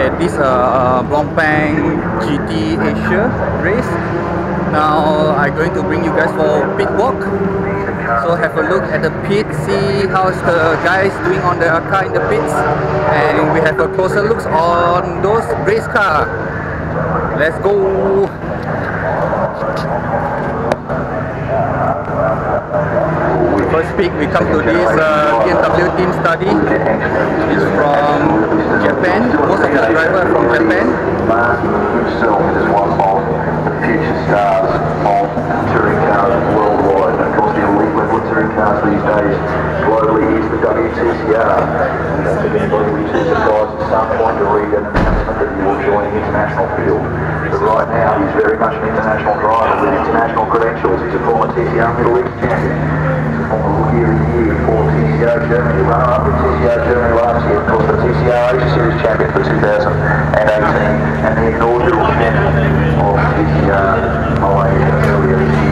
at this Blancpain GT Asia race. Now I'm going to bring you guys for a pit walk. So have a look at the pit, see how's the guys doing on their car in the pits, and we have a closer look on those race car. Let's go. First pick, we come to this BMW team study. It's from Japan. Most of the drivers are from Japan. The future stars of touring cars worldwide. Of course, the elite level of touring cars these days globally is the WTCR. Again, by which is advised at some point to read an announcement that you will join the international field. But right now, he's very much an international driver with international credentials. He's a former TCR Middle East champion. Year in year for TCR Germany, runner-up with TCR Germany last year, of course the TCR Asia Series champion for 2018, and the inaugural champion of TCR Malaysia earlier this year.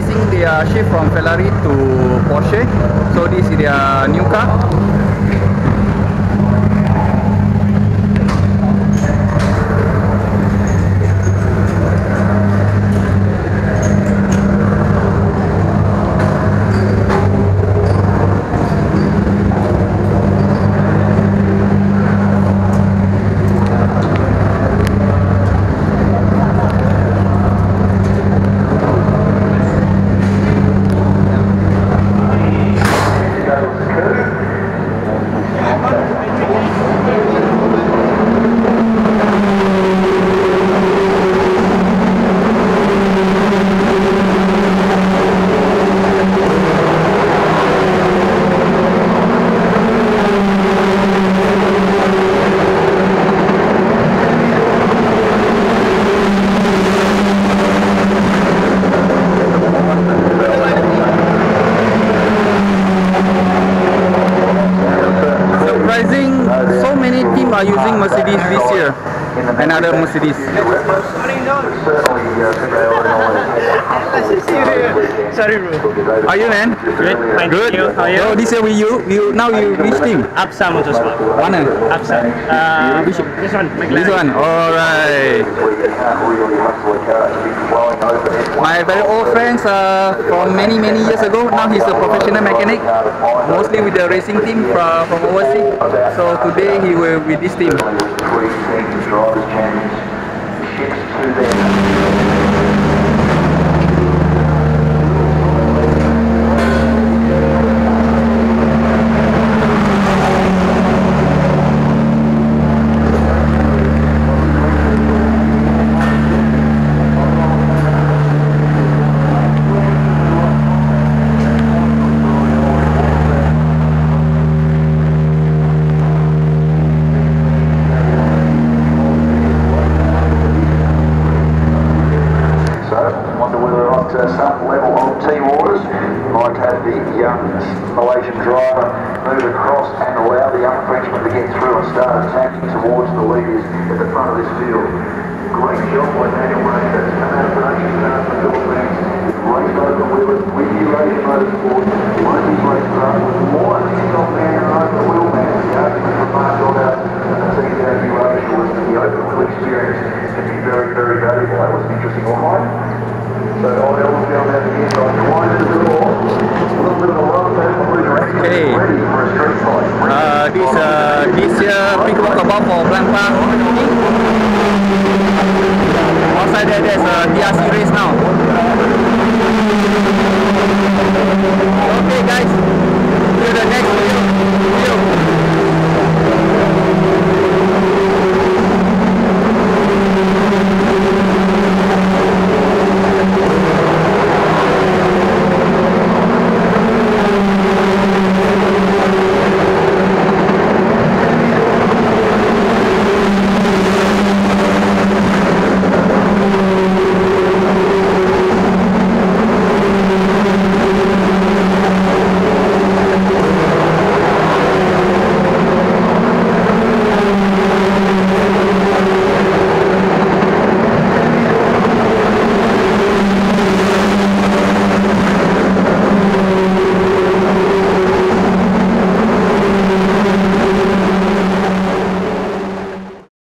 racing, they are shift from Ferrari to Porsche. So this is their new car. Using Mercedes this year, another Mercedes. Sorry, bro. Are you, man? Good. Good. You, how are you? So this year you which team? Apsa Motorsport. One. Apsa. This one. McLaren. This one. All right. My very old friends from many years ago. Now he's a professional mechanic, mostly with the racing team from overseas. So today he will with this team. Malaysian driver move across and allow the young Frenchman to get through and start attacking towards the leaders at the front of this field. Great job by Daniel Ray, that's come out of production start for Bill Banks. Race over with you, Race Motorsport. Won't be race start with more than off man and over the wheelman. The argument from Mark Goddard and the TCR Asia was that the open wheel experience can be very valuable. That was an interesting one. So I'll help down that again. I climbed the door. Okay. This big walkabout for Blancpain. Outside there, there's a TCR Series now.